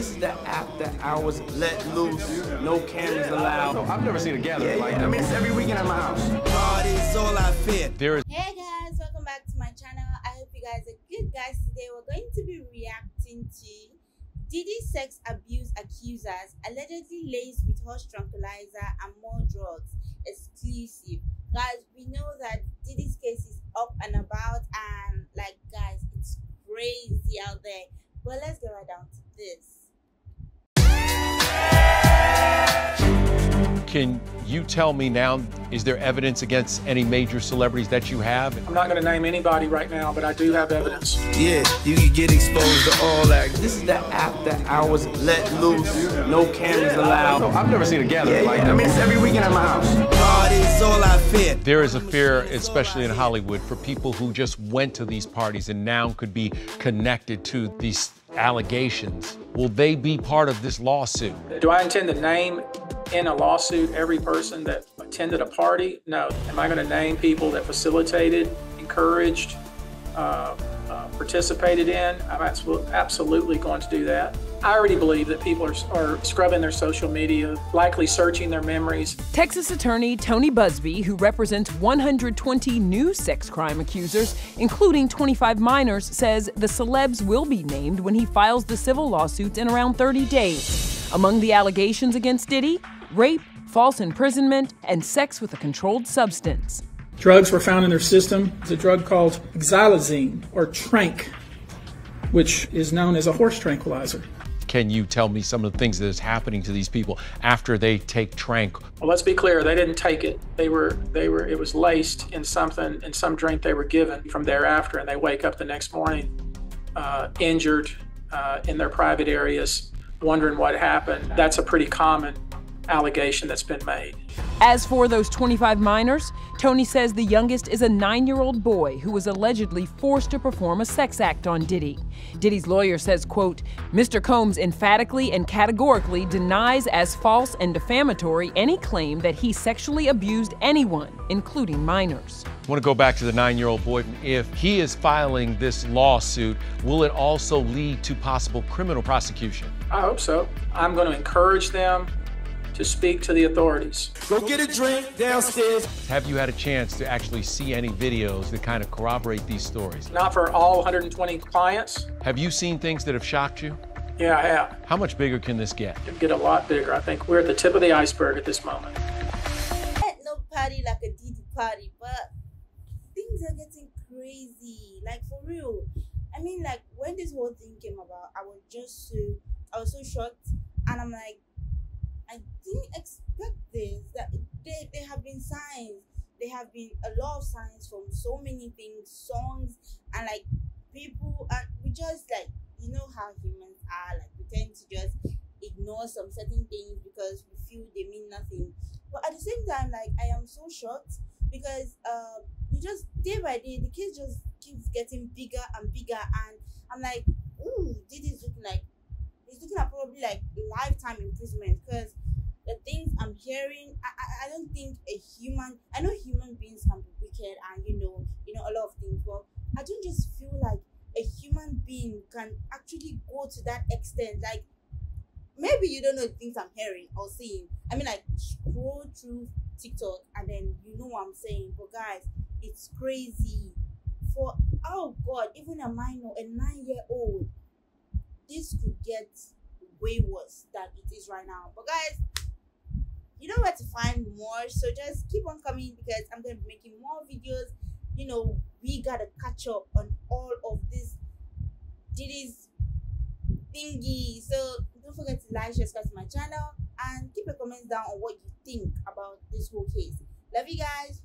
This is the after hours, let loose, no cameras allowed. I've never seen a gathering like that. I mean, it's every weekend at my house. God is all I fear. Hey guys, welcome back to my channel. I hope you guys are good, guys. Today we're going to be reacting to Diddy sex abuse accusers allegedly laced with horse tranquilizer and more drugs. Exclusive. Guys, we know that Diddy's case is up and about, and like, guys, it's crazy out there. But let's go right down to this. Can you tell me now, is there evidence against any major celebrities that you have? I'm not going to name anybody right now, but I do have evidence. Yeah, you can get exposed to all that. This is the after hours, let loose, no cameras allowed. I've never seen a gathering like that. I mean, it's every weekend at my house. God is all I fear. There is a fear, especially in Hollywood, for people who just went to these parties and now could be connected to these allegations. Will they be part of this lawsuit? Do I intend to name in a lawsuit every person that attended a party? No. Am I going to name people that facilitated, encouraged, participated in? I'm absolutely going to do that. I already believe that people are scrubbing their social media, likely searching their memories. Texas attorney Tony Busby, who represents 120 new sex crime accusers, including 25 minors, says the celebs will be named when he files the civil lawsuits in around 30 days. Among the allegations against Diddy, rape, false imprisonment, and sex with a controlled substance. Drugs were found in their system. It's a drug called xalazine, or trank, which is known as a horse tranquilizer. Can you tell me some of the things that is happening to these people after they take trank? Well, let's be clear, they didn't take it. It was laced in something, in some drink they were given from thereafter, and they wake up the next morning injured in their private areas, wondering what happened. That's a pretty common allegation that's been made. As for those 25 minors, Tony says the youngest is a 9-year-old boy who was allegedly forced to perform a sex act on Diddy. Diddy's lawyer says, quote, Mr. Combs emphatically and categorically denies as false and defamatory any claim that he sexually abused anyone, including minors. I want to go back to the 9-year-old boy. If he is filing this lawsuit, will it also lead to possible criminal prosecution? I hope so. I'm going to encourage them to speak to the authorities. Go get a drink downstairs. Have you had a chance to actually see any videos that kind of corroborate these stories? Not for all 120 clients. Have you seen things that have shocked you? Yeah, I have. How much bigger can this get? It'll get a lot bigger. I think we're at the tip of the iceberg at this moment. Ain't no party like a Diddy party, but things are getting crazy, like for real. I mean, like when this whole thing came about, I was so shocked, and I'm like, I didn't expect this, that there have been signs. There have been a lot of signs from so many things, songs, and like people, and we just like, you know how humans are, like we tend to just ignore some certain things because we feel they mean nothing. But at the same time, like I am so shocked because you just day by day, the case just keeps getting bigger and bigger, and I'm like, ooh, this is looking like, it's looking at probably like lifetime imprisonment, because the things I'm hearing, I don't think a human, I know human beings can be wicked and you know a lot of things, but I don't just feel like a human being can actually go to that extent. Like maybe you don't know the things I'm hearing or seeing. I mean, like scroll through TikTok and then you know what I'm saying. But guys, it's crazy. For oh God, even a minor, a 9-year-old. This could get way worse than it is right now. But guys, you know where to find more, so just keep on coming because I'm going to be making more videos. You know, we got to catch up on all of this Diddy's thingy. So don't forget to like, share, subscribe to my channel, and keep your comments down on what you think about this whole case. Love you guys.